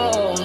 Oh.